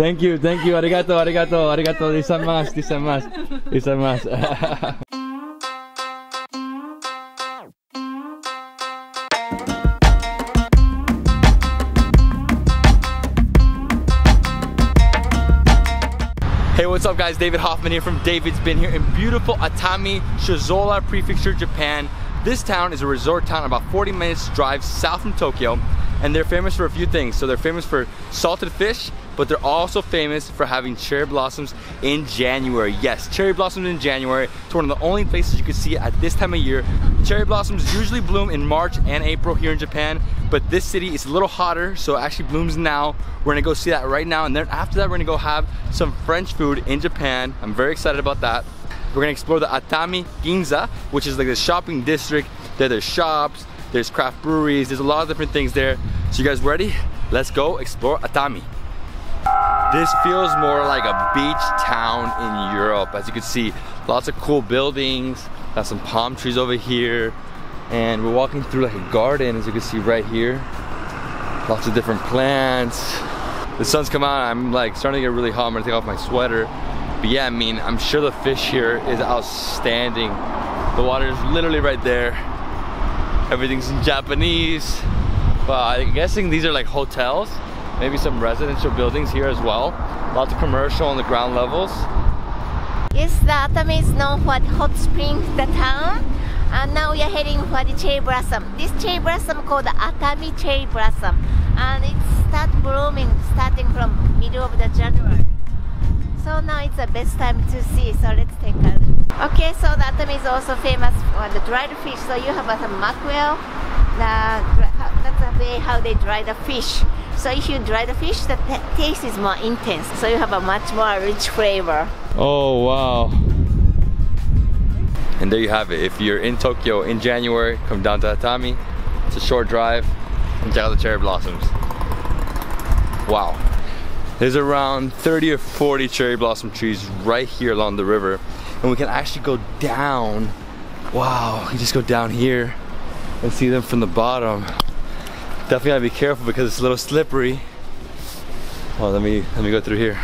Thank you, thank you. Arigato, arigato, arigato. Disaimasu, disaimasu, disaimasu. Hey, what's up guys? David Hoffman here from David's Been here in beautiful Atami, Shizuoka Prefecture, Japan. This town is a resort town about 40 minutes drive south from Tokyo, and they're famous for a few things. So they're famous for salted fish, but they're also famous for having cherry blossoms in January. Yes, cherry blossoms in January. It's one of the only places you can see at this time of year. Cherry blossoms usually bloom in March and April here in Japan, but this city is a little hotter, so it actually blooms now. We're gonna go see that right now, and then after that, we're gonna go have some French food in Japan. I'm very excited about that. We're gonna explore the Atami Ginza, which is like the shopping district. There's shops, there's craft breweries, there's a lot of different things there. So you guys ready? Let's go explore Atami. This feels more like a beach town in Europe. As you can see, lots of cool buildings, got some palm trees over here, and we're walking through like a garden, as you can see right here. Lots of different plants. The sun's come out, I'm like starting to get really hot, I'm gonna take off my sweater. But yeah, I mean, I'm sure the fish here is outstanding. The water is literally right there. Everything's in Japanese. Wow, I'm guessing these are like hotels. Maybe some residential buildings here as well. Lots of commercial on the ground levels. Yes, the Atami is known for the hot springs, the town. And now we are heading for the cherry blossom. This cherry blossom called the Atami cherry blossom. And it starts blooming starting from middle of the January. So now it's the best time to see, so let's take a look. Okay, so the Atami is also famous for the dried fish. So you have some mackerel, that's the way how they dry the fish. So if you dry the fish, the taste is more intense. So you have a much more rich flavor. Oh, wow. And there you have it. If you're in Tokyo in January, come down to Atami. It's a short drive and check out the cherry blossoms. Wow. There's around 30 or 40 cherry blossom trees right here along the river, and we can actually go down. Wow, you just go down here and see them from the bottom. Definitely gotta be careful because it's a little slippery. Oh, let me go through here.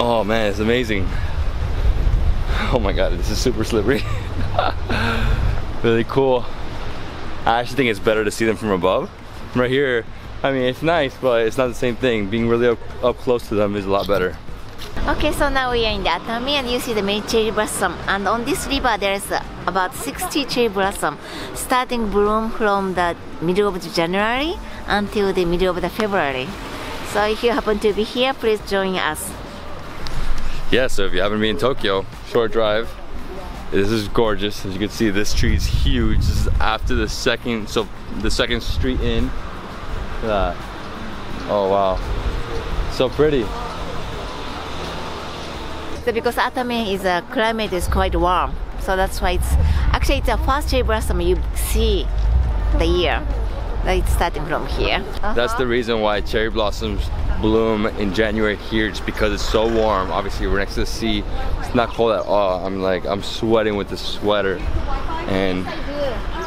Oh man, it's amazing. Oh my god, this is super slippery. Really cool. I actually think it's better to see them from above. Right here, I mean, it's nice, but it's not the same thing. Being really up close to them is a lot better. Okay, so now we are in the Atami and you see the main cherry blossom. And on this river, there's about 60 cherry blossom starting bloom from the middle of January until the middle of February. So if you happen to be here, please join us. Yeah, so if you haven't been in Tokyo, short drive. This is gorgeous. As you can see, this tree is huge. This is after the second street in. Look at that. Oh wow, so pretty. So because Atami is climate is quite warm, so that's why it's the first cherry blossom you see the year. It's starting from here. That's the reason why cherry blossoms bloom in January here, just because it's so warm. Obviously, we're next to the sea. It's not cold at all. I'm sweating with the sweater, and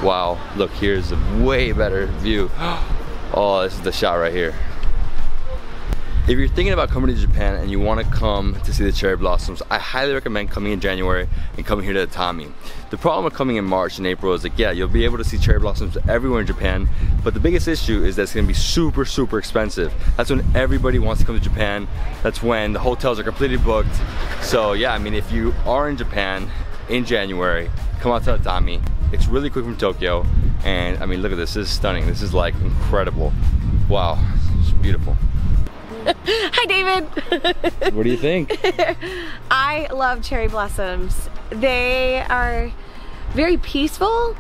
wow, look, here's a way better view. Oh, this is the shot right here. If you're thinking about coming to Japan and you want to come to see the cherry blossoms, I highly recommend coming in January and coming here to Atami. The problem with coming in March and April is like, yeah, you'll be able to see cherry blossoms everywhere in Japan, but the biggest issue is that it's going to be super, super expensive. That's when everybody wants to come to Japan. That's when the hotels are completely booked. So yeah, I mean, if you are in Japan in January, come out to Atami. It's really quick from Tokyo, and I mean, look at this. This is stunning. This is like incredible. Wow, it's beautiful. Hi David! What do you think? I love cherry blossoms. They are very peaceful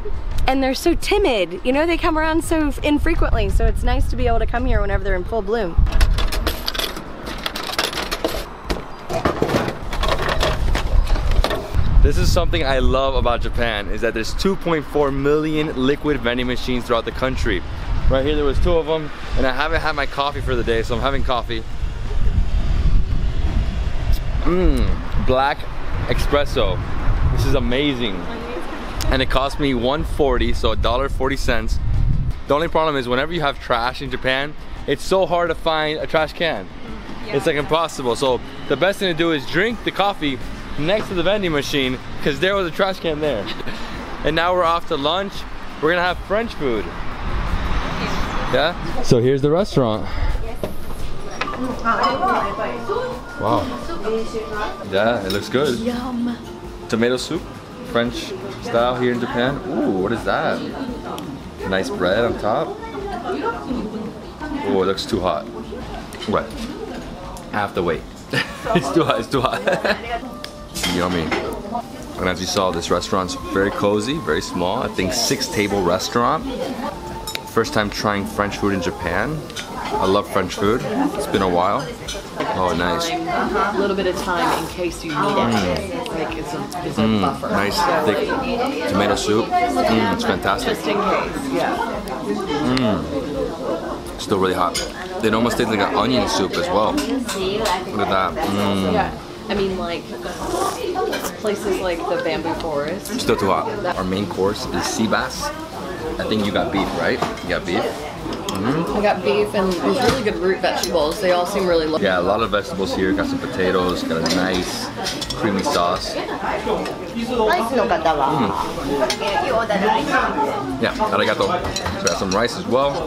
and they're so timid. You know, they come around so infrequently, so it's nice to be able to come here whenever they're in full bloom. This is something I love about Japan, is that there's 2.4 million liquid vending machines throughout the country. Right here there was 2 of them, and I haven't had my coffee for the day, so I'm having coffee. Black espresso. This is amazing. And it cost me $1.40, so $1.40. The only problem is whenever you have trash in Japan, it's so hard to find a trash can. It's like impossible. So the best thing to do is drink the coffee next to the vending machine, because there was a trash can there. And now we're off to lunch. We're gonna have French food. Yeah? So here's the restaurant. Wow. Yeah, it looks good. Yum. Tomato soup, French style here in Japan. Ooh, what is that? Nice bread on top. Oh, it looks too hot. What? I have to wait. It's too hot, it's too hot. Yummy. And as you saw, this restaurant's very cozy, very small. I think 6-table restaurant. First time trying French food in Japan. I love French food. It's been a while. Oh, nice. A little bit of time in case you need it. Like it's a buffer. Nice thick tomato soup. It's fantastic. Just in case, yeah. Still really hot. It almost tastes like an onion soup as well. Look at that. Yeah. I mean, like, places like the bamboo forest. Still too hot. Our main course is sea bass. I think you got beef, right? You got beef? I got beef and these really good root vegetables. They all seem really lovely. Yeah, a lot of vegetables here. Got some potatoes, got a nice creamy sauce. Yeah, arigato. So got some rice as well.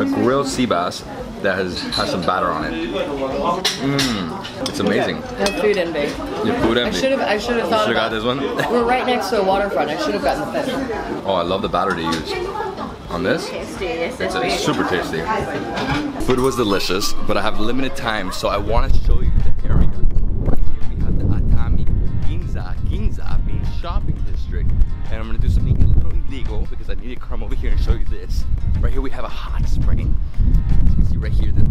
A grilled sea bass that has some batter on it. It's amazing. Yeah, food envy. Your food envy. I should have thought about this one. We're right next to a waterfront. I should have gotten the fish. Oh, I love the batter they use on this. It's super tasty. Food was delicious, but I have limited time, so I want to show you the area. Right here we have the Atami Ginza. Ginza being shopping district, and I'm gonna do something a little illegal because I need to come over here and show you this. Right here we have a hot spring. Right here, this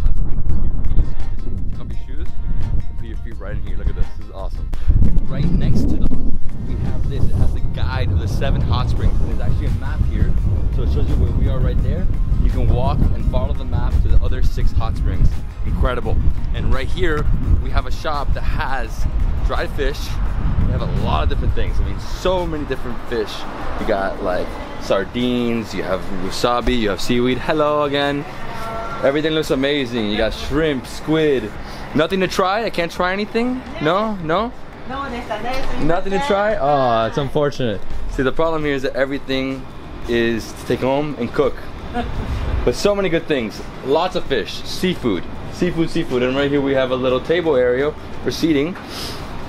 hot spring right here. You just take off your shoes and put your feet right in here. Look at this, this is awesome. And right next to the hot spring, we have this. It has the guide of the 7 hot springs. And there's actually a map here, so it shows you where we are right there. You can walk and follow the map to the other 6 hot springs. Incredible. And right here, we have a shop that has dried fish. They have a lot of different things. I mean, so many different fish. You got like sardines, you have wasabi, you have seaweed. Hello again. Everything looks amazing. You got shrimp, squid. Nothing to try? I can't try anything? No? No? Nothing to try? Oh, it's unfortunate. See, the problem here is that everything is to take home and cook. But so many good things. Lots of fish, seafood, seafood, seafood. And right here we have a little table area for seating.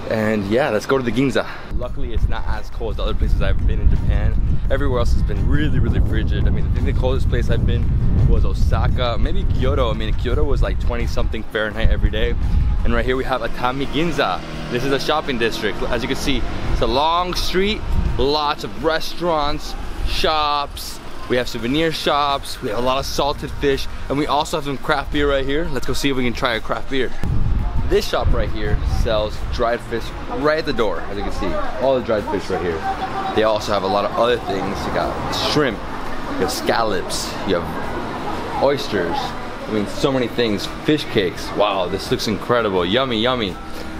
And yeah, let's go to the Ginza. Luckily, it's not as cold as the other places I've been in Japan. Everywhere else has been really, really frigid. I mean, I think the coldest place I've been was Osaka, maybe Kyoto. I mean, Kyoto was like 20-something Fahrenheit every day. And right here we have Atami Ginza. This is a shopping district. As you can see, it's a long street, lots of restaurants, shops. We have souvenir shops. We have a lot of salted fish. And we also have some craft beer right here. Let's go see if we can try a craft beer. This shop right here sells dried fish right at the door, as you can see. All the dried fish right here. They also have a lot of other things. You got shrimp, you have scallops, you have oysters. I mean, so many things. Fish cakes. Wow, this looks incredible. Yummy, yummy.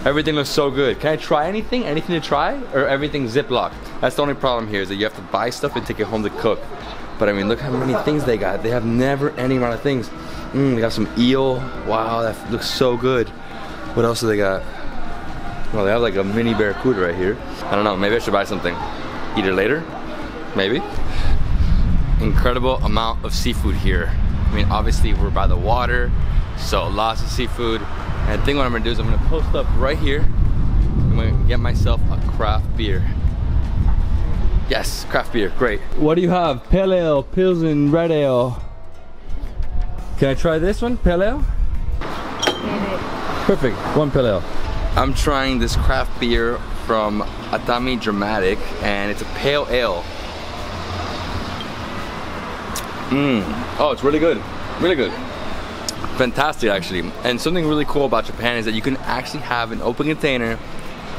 Everything looks so good. Can I try anything? Anything to try? Or everything Ziploc? That's the only problem here, is that you have to buy stuff and take it home to cook. But I mean, look how many things they got. They have never any amount of things. They got some eel. Wow, that looks so good. What else do they got? Well, they have like a mini barracuda right here. I don't know, maybe I should buy something. Eat it later? Maybe? Incredible amount of seafood here. I mean, obviously we're by the water, so lots of seafood. And I think what I'm gonna do is I'm gonna post up right here. I'm gonna get myself a craft beer. Yes, craft beer, great. What do you have? Pale ale, Pilsen, red ale. Can I try this one, pale ale? Perfect, one pale ale. I'm trying this craft beer from Atami Dramatic, and it's a pale ale. Oh, it's really good, really good. Fantastic, actually. And something really cool about Japan is that you can actually have an open container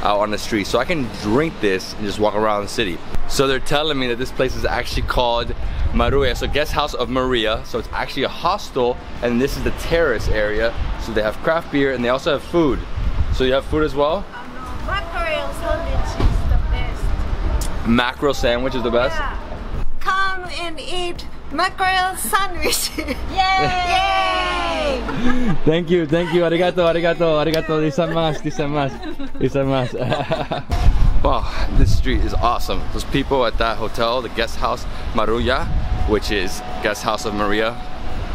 out on the street. So I can drink this and just walk around the city. So they're telling me that this place is actually called Maruya, so guest house of Maruya. So it's actually a hostel, and this is the terrace area. So they have craft beer and they also have food. So you have food as well? Mackerel sandwich is the best. Mackerel sandwich is the best? Yeah. Come and eat mackerel sandwich. Yay! Yay! Yay! Thank you, arigato, arigato, arigato, desamasu, desamasu, desamasu. Wow, this street is awesome. There's people at that hotel, the guest house Maruya, which is guest house of Maria.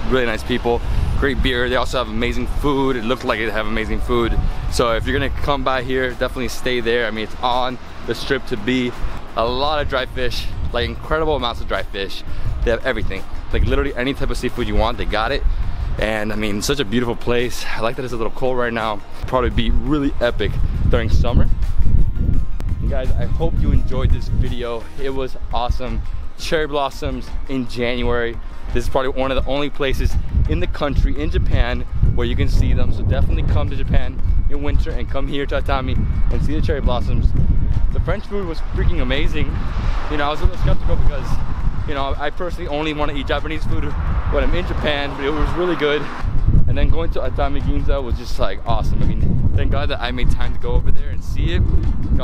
Really nice people, great beer. They also have amazing food. It looked like it have amazing food. So if you're gonna come by here, definitely stay there. I mean, it's on the strip to be. A lot of dry fish, like incredible amounts of dry fish. They have everything, like literally any type of seafood you want, they got it. And I mean, such a beautiful place. I like that it's a little cold right now. Probably be really epic during summer. And guys, I hope you enjoyed this video. It was awesome. Cherry blossoms in January. This is probably one of the only places in the country, in Japan, where you can see them. So definitely come to Japan in winter and come here to Atami and see the cherry blossoms. The French food was freaking amazing. You know, I was a little skeptical because, you know, I personally only want to eat Japanese food when I'm in Japan, but it was really good. And then going to Atami Ginza was just like awesome. I mean, thank God that I made time to go over there and see it.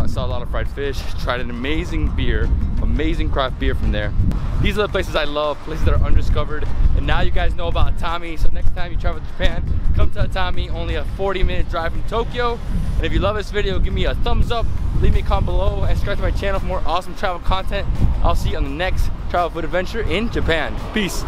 Saw a lot of fried fish, tried an amazing beer, amazing craft beer from there. These are the places I love, places that are undiscovered. And now you guys know about Atami, so next time you travel to Japan, come to Atami, only a 40-minute drive from Tokyo. And if you love this video, give me a thumbs up, leave me a comment below, and subscribe to my channel for more awesome travel content. I'll see you on the next travel food adventure in Japan. Peace.